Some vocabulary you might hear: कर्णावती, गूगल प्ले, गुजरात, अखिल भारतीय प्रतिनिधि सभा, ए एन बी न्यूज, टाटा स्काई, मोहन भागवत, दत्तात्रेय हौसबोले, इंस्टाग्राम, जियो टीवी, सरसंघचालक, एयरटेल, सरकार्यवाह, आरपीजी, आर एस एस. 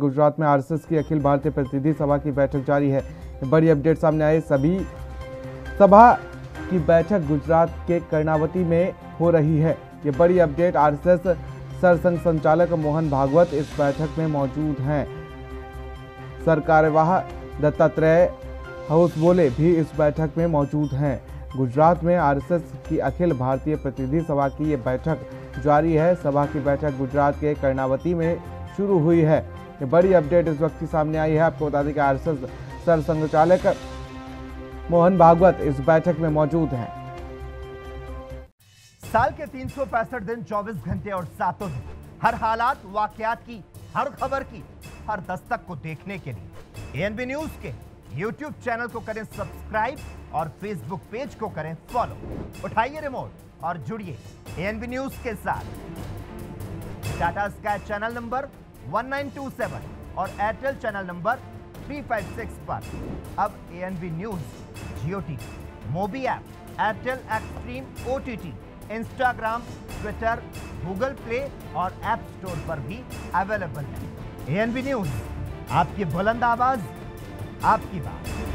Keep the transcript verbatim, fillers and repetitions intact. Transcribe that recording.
गुजरात में आर एस एस की अखिल भारतीय प्रतिनिधि सभा की बैठक जारी है। बड़ी अपडेट सामने आई। सभी सभा की बैठक गुजरात के कर्णावती में हो रही है। ये बड़ी अपडेट। आर एस एस सरसंघ संचालक मोहन भागवत इस बैठक में मौजूद हैं। सर कार्यवाह दत्तात्रेय हौसबोले भी इस बैठक में मौजूद हैं। गुजरात में आर एस एस की अखिल भारतीय प्रतिनिधि सभा की ये बैठक जारी है। सभा की बैठक गुजरात के कर्णावती में शुरू हुई है। ये बड़ी अपडेट इस वक्त की सामने आई है। आपको बता दें कि आर एस एस सरसंघचालक मोहन भागवत इस बैठक में मौजूद हैं। साल के तीन सौ पैंसठ दिन चौबीस घंटे और सातों दिन हर हालात वाकयात की, हर खबर की, हर दस्तक को देखने के लिए ए एन बी न्यूज के यूट्यूब चैनल को करें सब्सक्राइब और फेसबुक पेज को करें फॉलो। उठाइए रिमोट और जुड़िए ए एन बी न्यूज के साथ। टाटा स्काई चैनल नंबर उन्नीस सौ सत्ताईस और एयरटेल चैनल नंबर तीन सौ छप्पन पर अब ए एन बी न्यूज जियो टीवी, Mobi app, एयरटेल Xstream O T T, इंस्टाग्राम, Twitter, गूगल प्ले और ऐप स्टोर पर भी अवेलेबल है। ए एन बी न्यूज, आपकी बुलंद आवाज, आपकी बात।